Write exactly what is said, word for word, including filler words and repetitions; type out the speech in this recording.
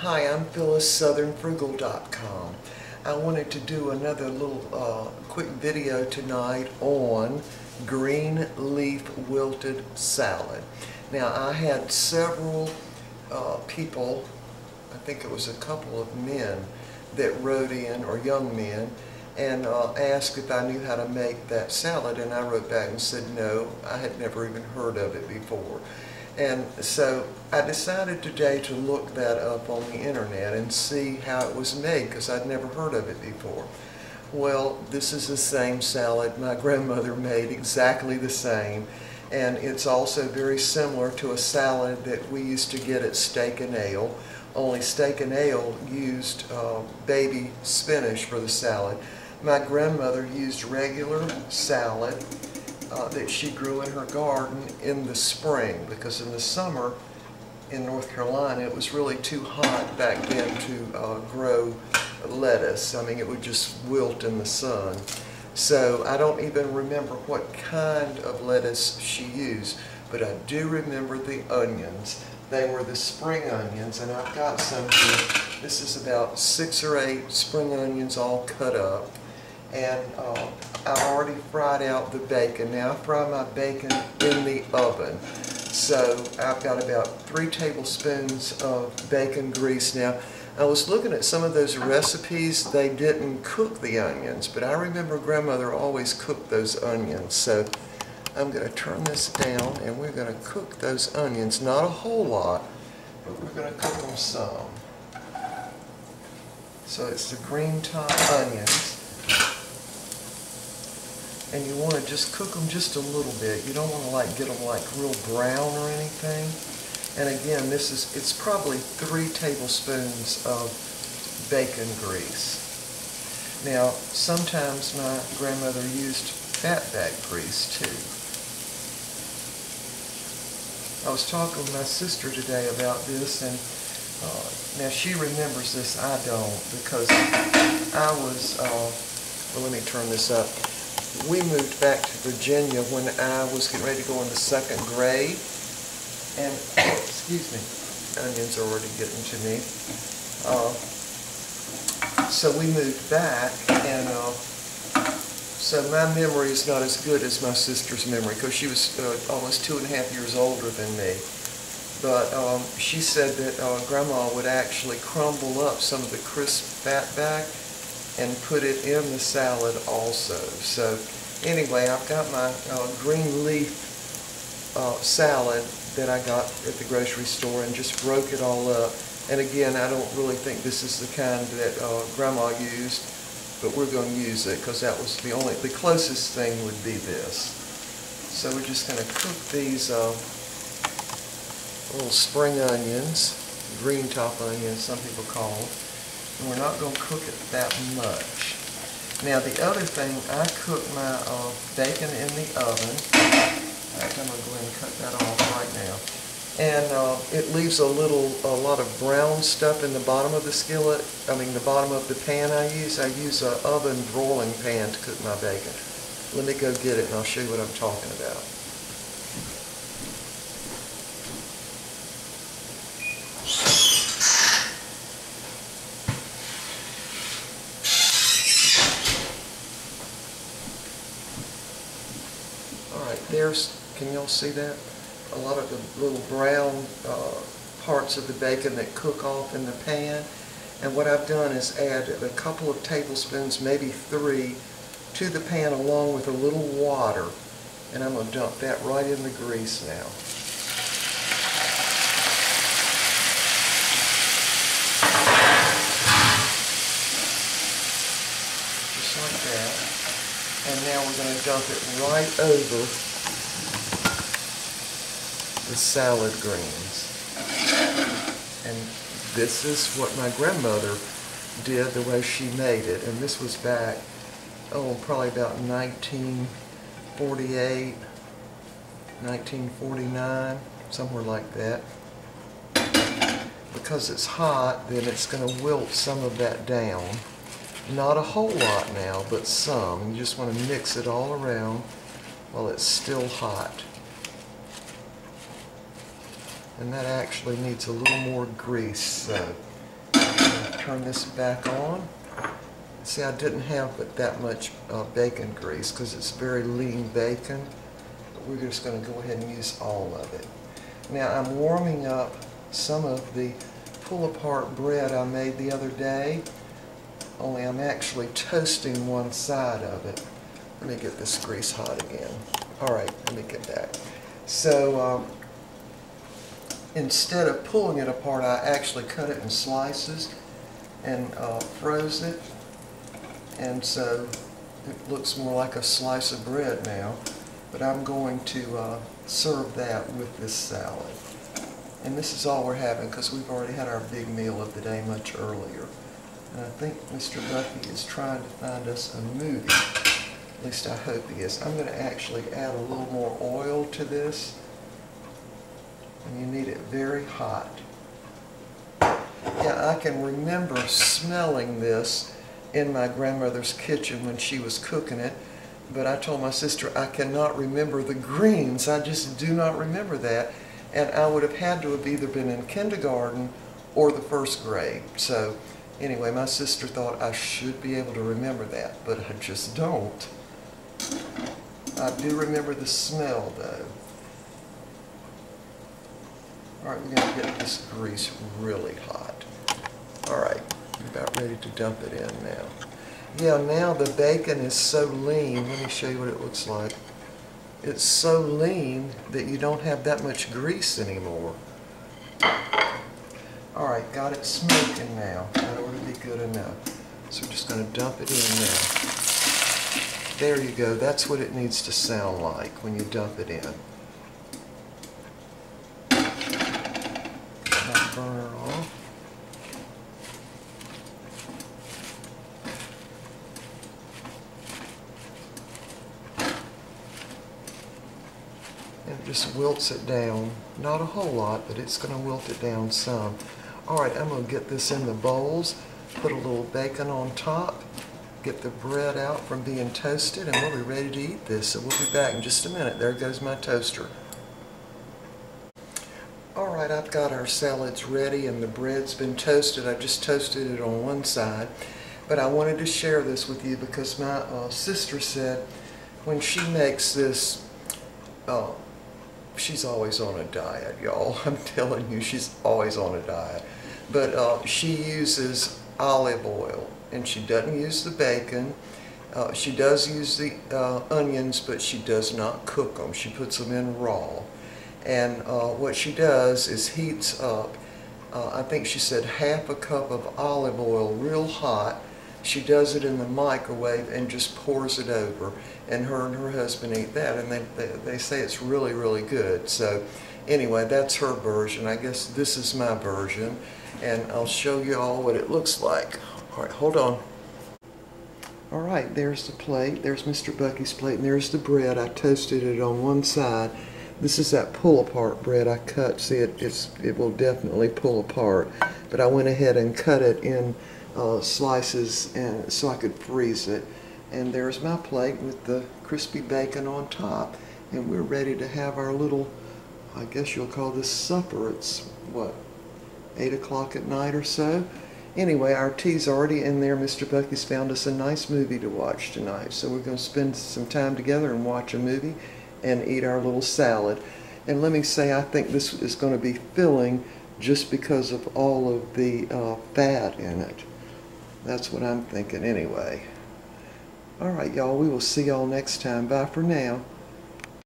Hi, I'm Phyllis Southern Frugal dot com. I wanted to do another little uh, quick video tonight on green leaf wilted salad. Now, I had several uh, people, I think it was a couple of men, that wrote in, or young men, and uh, asked if I knew how to make that salad, and I wrote back and said no, I had never even heard of it before. And so I decided today to look that up on the internet and see how it was made, because I'd never heard of it before. Well, this is the same salad my grandmother made, exactly the same, and it's also very similar to a salad that we used to get at Steak and Ale, only Steak and Ale used uh, baby spinach for the salad. My grandmother used regular salad Uh, that she grew in her garden in the spring, because in the summer in North Carolina it was really too hot back then to uh, grow lettuce. I mean, it would just wilt in the sun. So I don't even remember what kind of lettuce she used, but I do remember the onions. They were the spring onions, and I've got some here. This is about six or eight spring onions all cut up, and uh, I've already fried out the bacon. Now I fry my bacon in the oven. So I've got about three tablespoons of bacon grease. Now I was looking at some of those recipes, they didn't cook the onions, but I remember grandmother always cooked those onions. So I'm going to turn this down and we're going to cook those onions. Not a whole lot, but we're going to cook them some. So it's the green top onions. And you want to just cook them just a little bit. You don't want to like get them like real brown or anything. And again, this is, it's probably three tablespoons of bacon grease. Now, sometimes my grandmother used fatback grease too. I was talking with my sister today about this, and uh, now she remembers this, I don't, because I was, uh, well, let me turn this up. We moved back to Virginia when I was getting ready to go into second grade, and excuse me, onions are already getting to me. Uh, so we moved back, and uh, so my memory is not as good as my sister's memory, because she was uh, almost two and a half years older than me. But um, she said that uh, Grandma would actually crumble up some of the crisp fatback and put it in the salad also. So anyway, I've got my uh, green leaf uh, salad that I got at the grocery store and just broke it all up. And again, I don't really think this is the kind that uh, Grandma used, but we're going to use it because that was the only, the closest thing would be this. So we're just going to cook these uh, little spring onions, green top onions, some people call them. And we're not going to cook it that much. Now the other thing, I cook my uh, bacon in the oven. In fact, I'm going to go ahead and cut that off right now. And uh, it leaves a little, a lot of brown stuff in the bottom of the skillet, I mean the bottom of the pan I use. I use an oven broiling pan to cook my bacon. Let me go get it and I'll show you what I'm talking about. There's, can y'all see that? A lot of the little brown uh, parts of the bacon that cook off in the pan. And what I've done is add a couple of tablespoons, maybe three, to the pan along with a little water. And I'm going to dump that right in the grease now. Just like that. And now we're going to dump it right over the salad greens. And this is what my grandmother did, the way she made it. And this was back, oh, probably about nineteen forty-eight, nineteen forty-nine, somewhere like that. Because it's hot, then it's going to wilt some of that down. Not a whole lot now, but some. You just want to mix it all around while it's still hot. And that actually needs a little more grease, so turn this back on. See, I didn't have but that much uh, bacon grease because it's very lean bacon. But we're just going to go ahead and use all of it. Now I'm warming up some of the pull-apart bread I made the other day, only I'm actually toasting one side of it. Let me get this grease hot again. Alright, let me get that. So um, instead of pulling it apart, I actually cut it in slices and uh, froze it. And so it looks more like a slice of bread now, but I'm going to uh, serve that with this salad. And this is all we're having because we've already had our big meal of the day much earlier. And I think Mister Buffy is trying to find us a movie. At least I hope he is. I'm going to actually add a little more oil to this. And you need it very hot. Yeah, I can remember smelling this in my grandmother's kitchen when she was cooking it, but I told my sister I cannot remember the greens. I just do not remember that, and I would have had to have either been in kindergarten or the first grade. So anyway, my sister thought I should be able to remember that, but I just don't. I do remember the smell though. Alright, we're going to get this grease really hot. Alright, about ready to dump it in now. Yeah, now the bacon is so lean. Let me show you what it looks like. It's so lean that you don't have that much grease anymore. Alright, got it smoking now. That ought to be good enough. So we're just going to dump it in now. There you go. That's what it needs to sound like when you dump it in. Get my burner off. And it just wilts it down. Not a whole lot, but it's going to wilt it down some. Alright, I'm going to get this in the bowls, put a little bacon on top, get the bread out from being toasted, and we'll be ready to eat this. So we'll be back in just a minute. There goes my toaster. Alright, I've got our salads ready and the bread's been toasted. I just toasted it on one side, but I wanted to share this with you because my uh, sister said when she makes this uh, she's always on a diet, y'all. I'm telling you, she's always on a diet. But uh, she uses olive oil, and she doesn't use the bacon. Uh, she does use the uh, onions, but she does not cook them. She puts them in raw. And uh, what she does is heats up, uh, I think she said half a cup of olive oil real hot. She does it in the microwave and just pours it over, and her and her husband eat that, and they, they, they say it's really, really good. So anyway, that's her version. I guess this is my version, and I'll show you all what it looks like. All right, hold on. All right, there's the plate. There's Mister Bucky's plate, and there's the bread. I toasted it on one side. This is that pull-apart bread I cut. See, it, it's, it will definitely pull apart, but I went ahead and cut it in Uh, slices and so I could freeze it. And there's my plate with the crispy bacon on top, and we're ready to have our little, I guess you'll call this supper. It's what, eight o'clock at night or so. Anyway, our tea's already in there. Mister Bucky's found us a nice movie to watch tonight, so we're going to spend some time together and watch a movie and eat our little salad. And let me say, I think this is going to be filling just because of all of the uh, fat in it. That's what I'm thinking anyway. All right, y'all, we will see y'all next time. Bye for now.